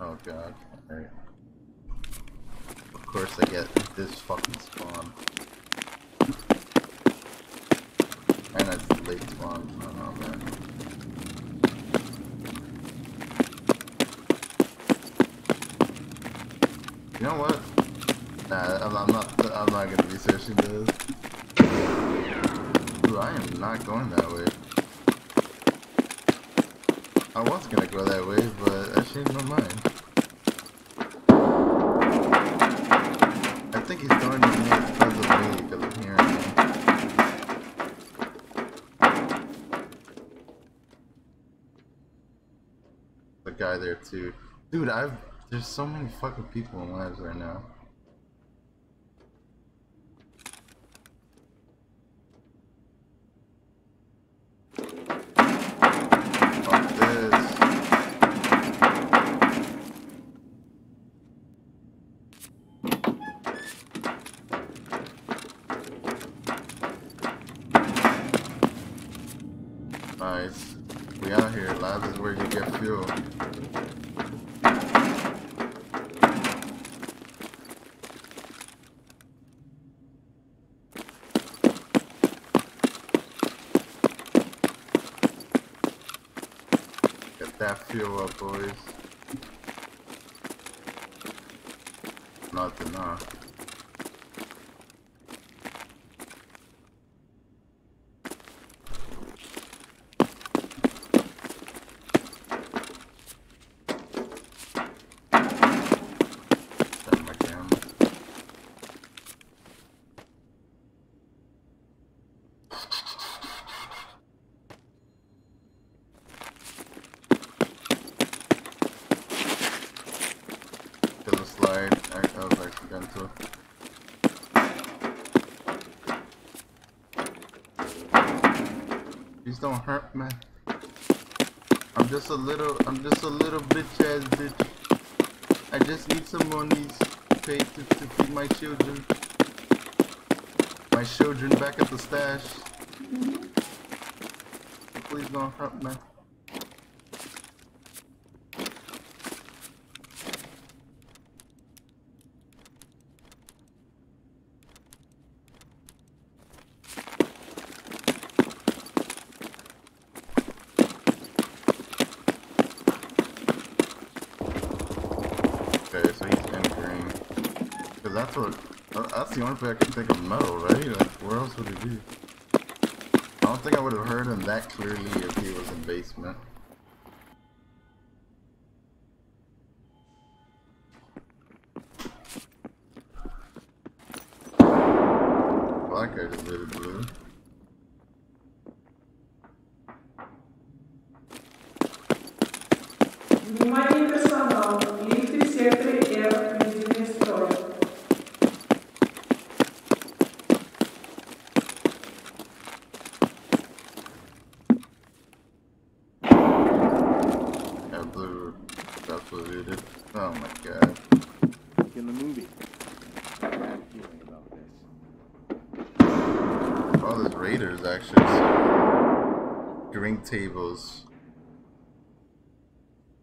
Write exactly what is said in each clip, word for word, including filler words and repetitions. Oh god. Alright. Of course I get this fucking spawn. And a late spawn. I don't know, man. You know what? Nah, I'm, I'm not I'm not gonna be searching this. Dude, I am not going that way. I was gonna go that way, but I changed my mind. I think he's throwing his name because of me, because I'm hearing him. The guy there too. Dude, I've there's so many fucking people in lives right now. Nice. We out here. Labs is where you get fuel. Get that fuel up, boys. Not enough. Please don't hurt me. I'm just a little, I'm just a little bitch ass bitch. I just need some monies to pay to, to feed my children. My children back at the stash. Please don't hurt me. Okay, so he's in green. Cause that's what, that's the only way I can think of metal, right? Like, where else would it be? I don't think I would have heard him that clearly if he was in basement. Black guy just did blue. Oh my god. Like in the movie. I have a feeling about this. All these raiders actually. So drink tables.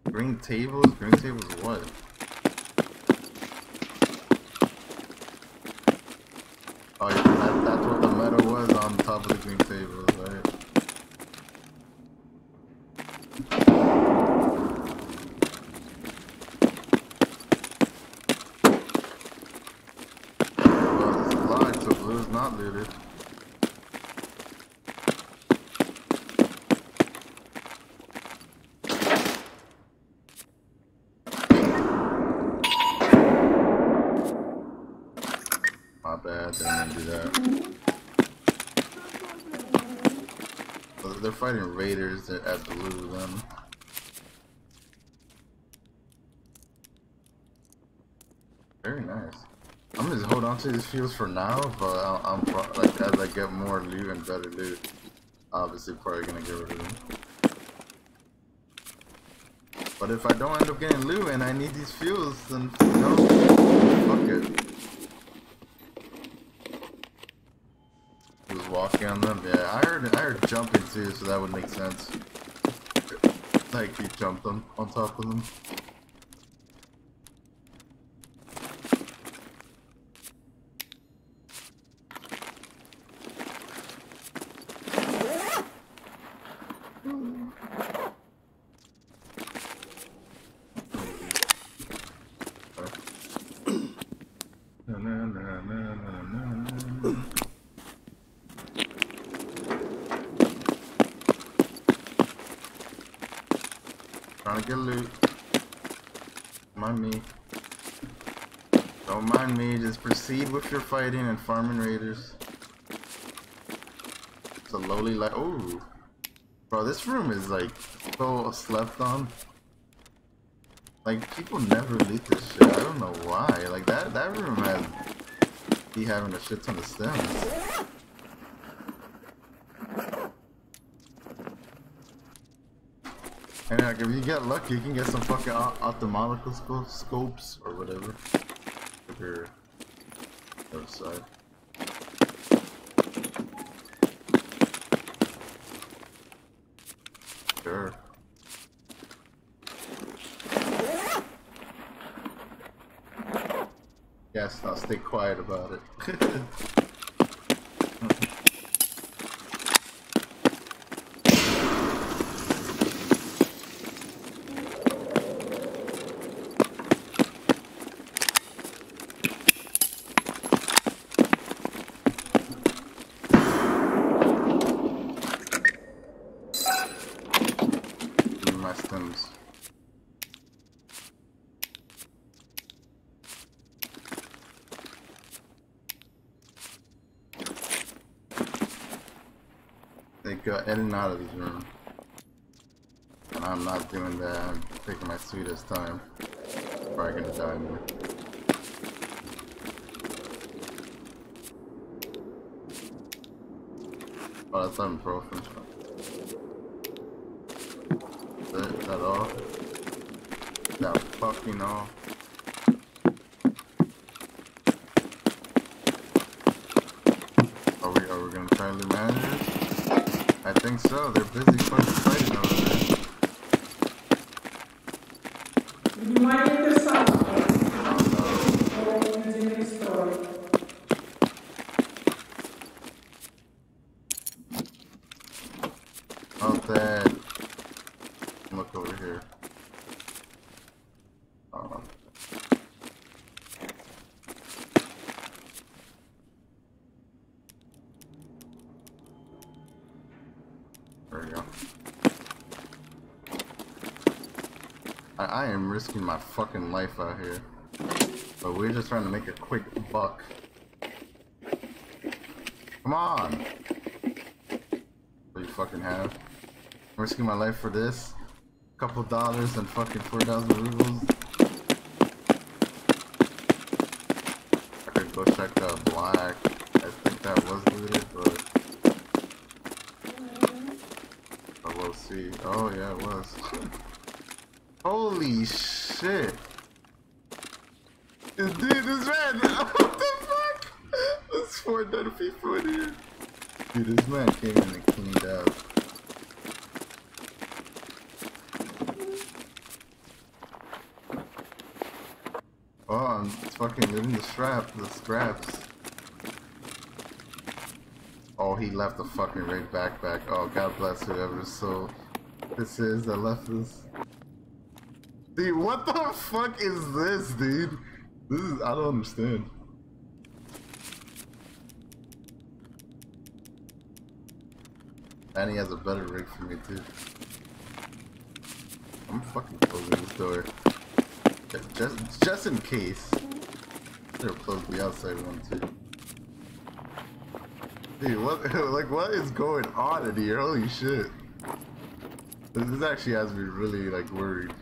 Drink tables? Drink tables what? Oh yeah, that, that's what the meta was on top of the drink tables, right? Not looted. My bad, they didn't do that. Well, they're fighting raiders at blue then. Very nice. I'm just hold on to these fuels for now, but I'll, I'm like as I get more loot and better loot, obviously probably gonna get rid of them. But if I don't end up getting loot and I need these fuels, then you know, fuck it. Just walking on them. Yeah, I heard I heard jumping too, so that would make sense. Like you jumped them on top of them. trying to get loot. Mind me. Don't mind me. Just proceed with your fighting and farming raiders. It's a lowly light. Oh, bro, this room is like so slept on. Like people never loot this shit. I don't know why. Like that that room has be having a shit ton of stems. And like, if you get lucky, you can get some fucking ophthalmological sco scopes or whatever. If you're outside. Sure. Yes, I'll stay quiet about it. They go in and out of this room, and I'm not doing that. I'm taking my sweetest time. I'm probably gonna die more. Oh, that's ibuprofen. Is that, is that all? Is that fucking all? Are we are we gonna try to manage it? I think so, they're busy fucking fighting over there. You might get this up. Oh no. Not that. Look over here. Oh. There we go. I, I am risking my fucking life out here. But we're just trying to make a quick buck. Come on! What do you fucking have? I'm risking my life for this. Couple dollars and fucking four thousand rubles. I could go check that black. I think that was looted, but... Oh yeah, it was. Holy shit! This dude is red! What the fuck? There's four dead people in here. Dude, this man came in and cleaned out. Oh, I'm fucking living the strap, the scraps. Oh, he left the fucking raid backpack. Oh, God bless whoever sold. This is the leftist. Dude, what the fuck is this, dude? This is, I don't understand. And he has a better rig for me, too. I'm fucking closing this door. Just, just, just in case. They'll close the outside one, too. Dude, what, like, what is going on in here? Holy shit. This, this actually has me really, like, worried.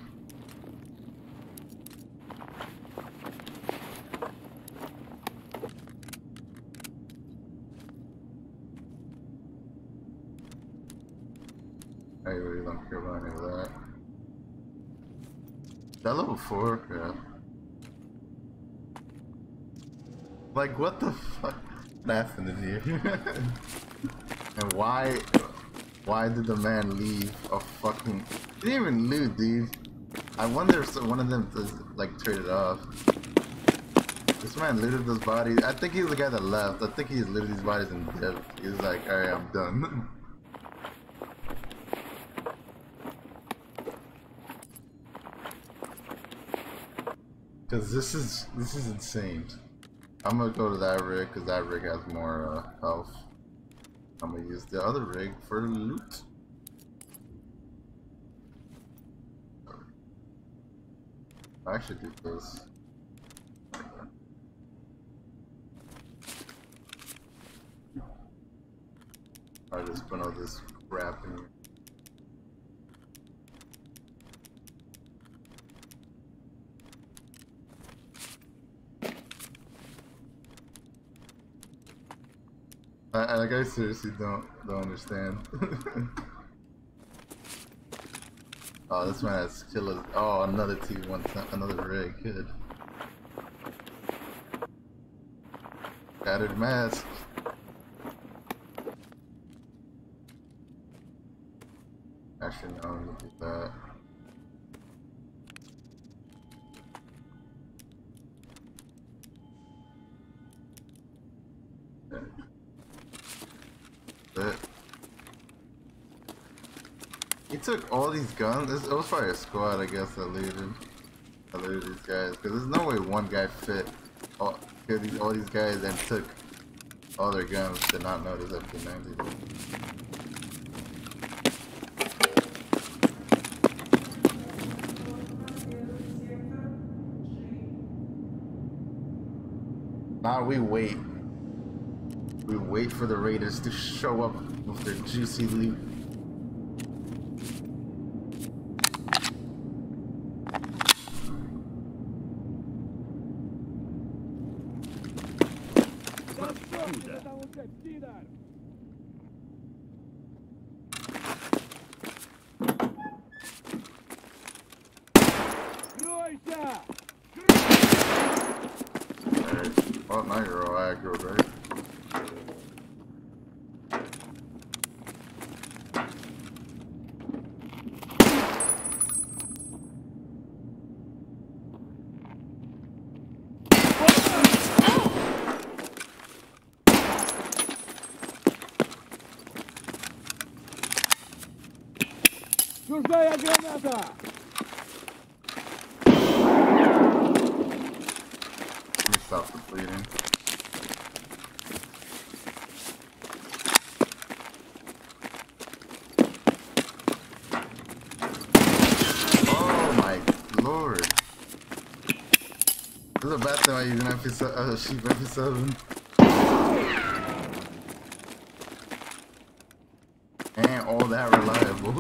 I really don't care about any of that. Is that level four? Yeah. Like, what the fuck? That's in here. And why why did the man leave a fucking he didn't even loot, dude. I wonder if one of them just, like, traded off. This man looted those bodies. I think he's the guy that left. I think he's looted these bodies and dead. He's like, alright, I'm done. Cause this is this is insane. I'm gonna go to that rig because that rig has more uh, health. I'm gonna use the other rig for loot. I should do this. I just put all this crap in here. I, like I seriously don't don't understand. Oh, this one has killers. Oh, another T one, another rig. Good. Shattered mask. Actually, no, I'm gonna do that. He took all these guns. This, it was probably a squad, I guess, that looted, that looted these guys. Because there's no way one guy fit all, these, all these guys and took all their guns, did not notice up to ninety. Now we wait. We wait for the raiders to show up with their juicy loot. Alright, well now you're all aggro, right? Чужая граната! Stop the bleeding. Oh my lord! This is a bad thing I use an M P seven, uh, cheap M P seven. Ain't all that reliable.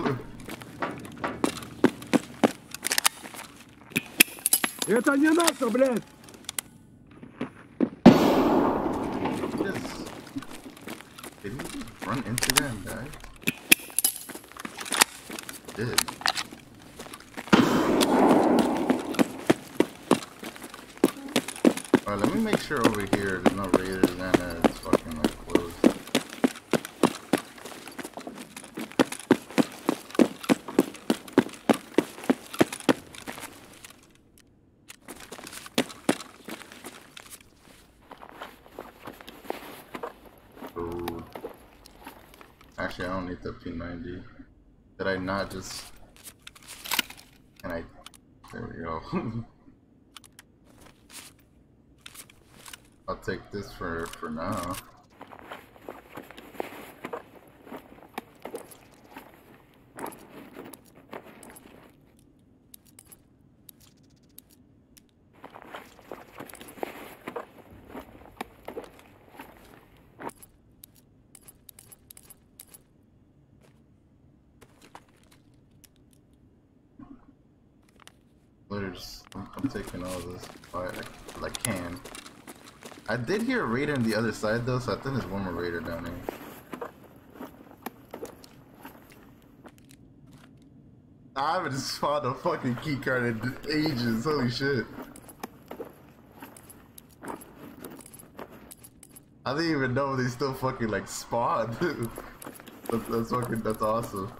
Это не надо, блядь! Did he just run into that and die? He did. Alright, let me make sure over here there's no raiders and uh, it's fucking like closed. Actually, I don't need the P ninety. Did I not just... And I... There we go. I'll take this for, for now. I'm taking all this, but I, I can. I did hear a raider on the other side though, so I think there's one more raider down here. I haven't found a fucking keycard in ages, holy shit. I didn't even know they still fucking like spawned. that's, that's fucking, that's awesome.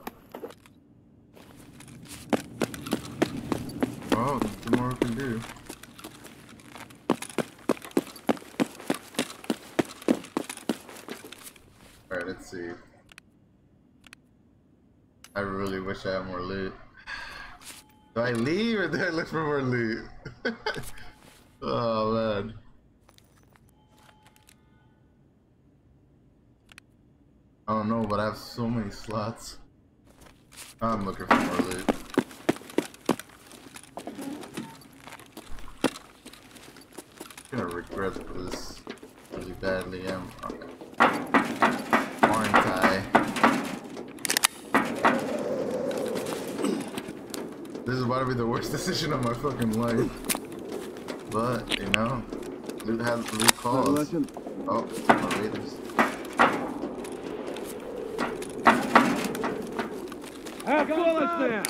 Oh, the more we can do. Alright, let's see. I really wish I had more loot. Do I leave or do I look for more loot? Oh man. I don't know, but I have so many slots. I'm looking for more loot. gonna regret this really badly. I'm okay. Aren't I? This is about to be the worst decision of my fucking life. But you know, Luke has the root cause. Oh, my Raiders. Have bullets there.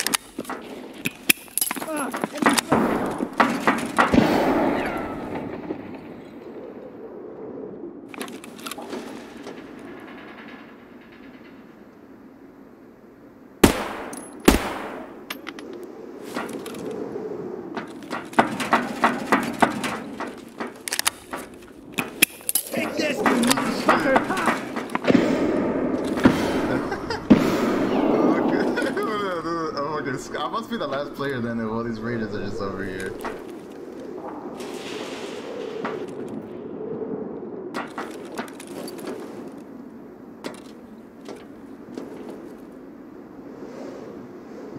Be the last player then, and all these Raiders are just over here.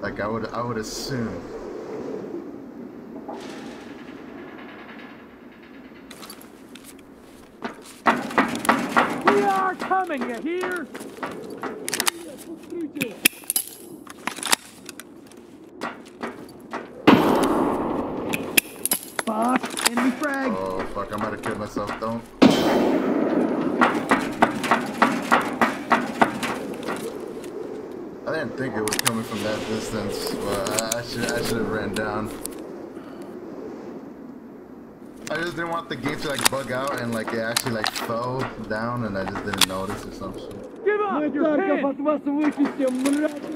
Like I would I would assume. We are coming, you hear? Fuck, I'm about to kill myself, don't. I didn't think it was coming from that distance, but I should I should have ran down. I just didn't want the gate to like bug out and like it actually like fell down and I just didn't notice or some shit. Give up your head!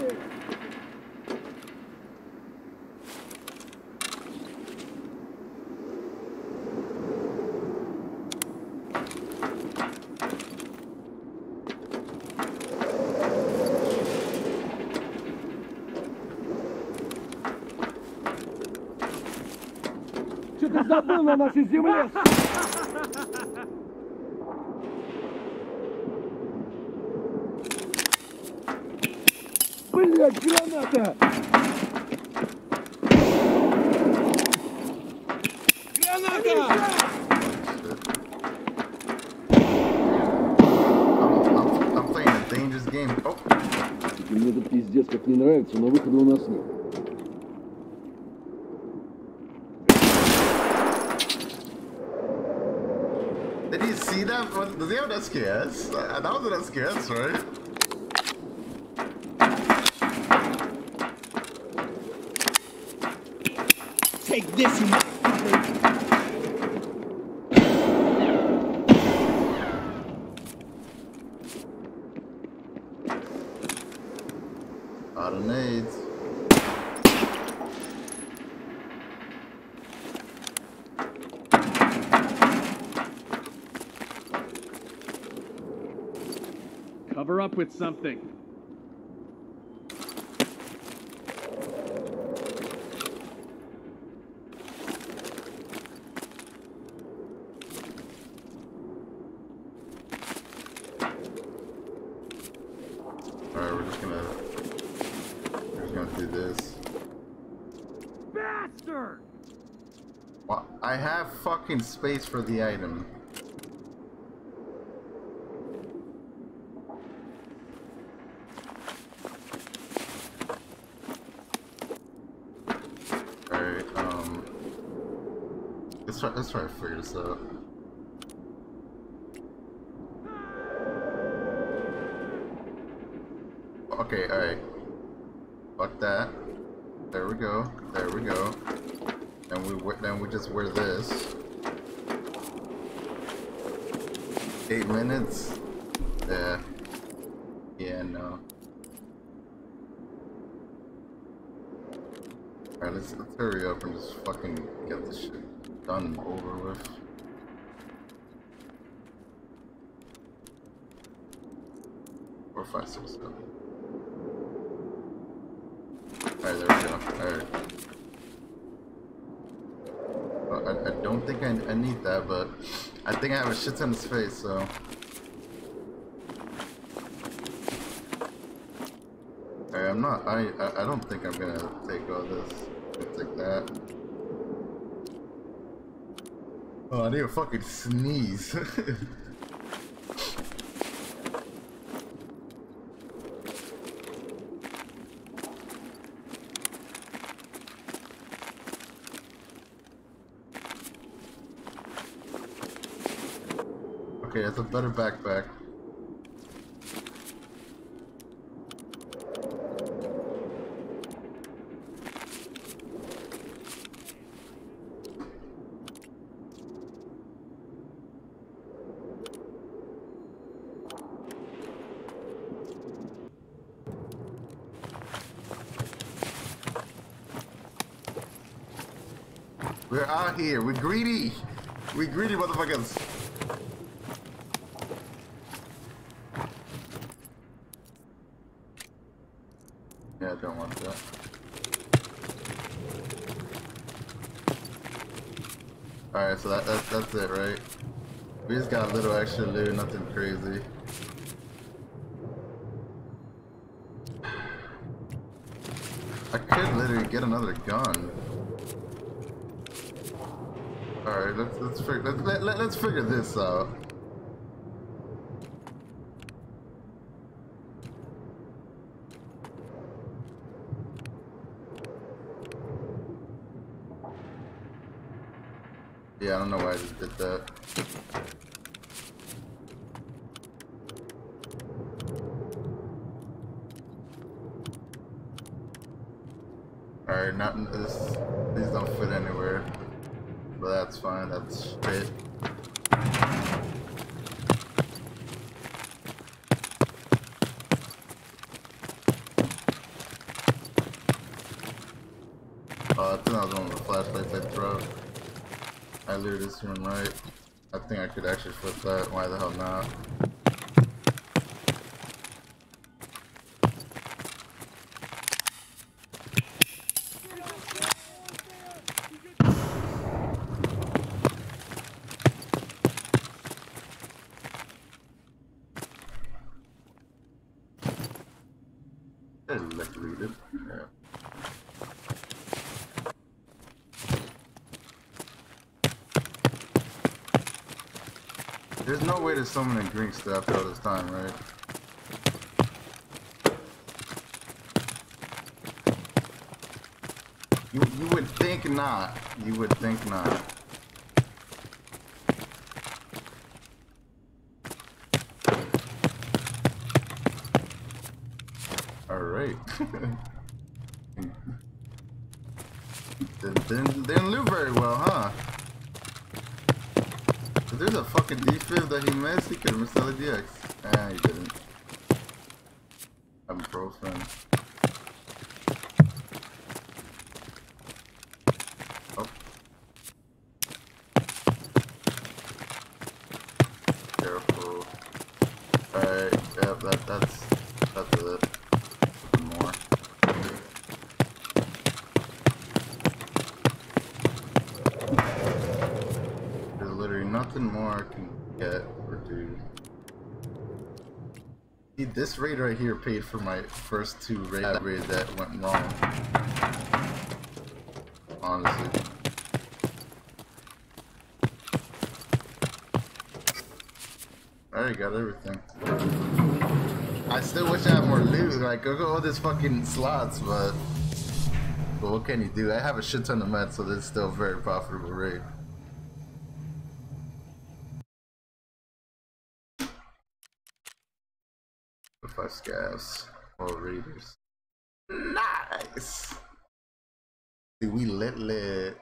На нашей земле. Блядь, граната! Граната! Мне этот пиздец как не нравится, но выхода у нас нет. Does he have an S K S? That was an S K S, right? Take this, you motherfucker! Out of nades. Cover up with something. All right, we're just gonna, we're just gonna do this. Bastard! Well, I have fucking space for the item. Let's try to figure this out. Okay, alright. Fuck that. There we go. There we go. And we then we just wear this. Eight minutes. Yeah. Yeah. No. Alright, let's, let's hurry up and just fucking get this shit done and over with. Four, five, six, seven. Alright, there we go. Alright. Well, I, I don't think I, I need that, but I think I have a shit ton of space, so. Alright, I'm not. I, I, I don't think I'm gonna take all this. I'll take that. Oh, I need a fucking sneeze. Okay, that's a better backpack. We're out here. We're greedy. We're greedy, motherfuckers. Yeah, I don't want that. All right, so that, that that's it, right? We just got a little extra loot, nothing crazy. I could literally get another gun. All right, let's let's figure let's, let, let, let's figure this out. Yeah, I don't know why I just did that. All right, not this. These don't fit anywhere. But that's fine, that's shit. Oh, that's another one of the flashlights I throw. I lure this one right. I think I could actually flip that, why the hell not? Let's read it. Yeah. There's no way to summon a green staff all this time, right? You you would think not. You would think not. Alright. didn't, didn't, didn't loot very well, huh? If there's a fucking D five that he missed, he could have missed L A D X. Ah, he didn't. I'm pro friend. Oh. Careful. Alright, yeah, that, that's, that's it. Nothing more I can get or do. See, this raid right here paid for my first two raid raid that went wrong. Honestly. I already got everything. I still wish I had more loot. Like, go go all these fucking slots, but but what can you do? I have a shit ton of meds, so this is still a very profitable raid. Five scavs, all readers. Nice. See, we lit lit.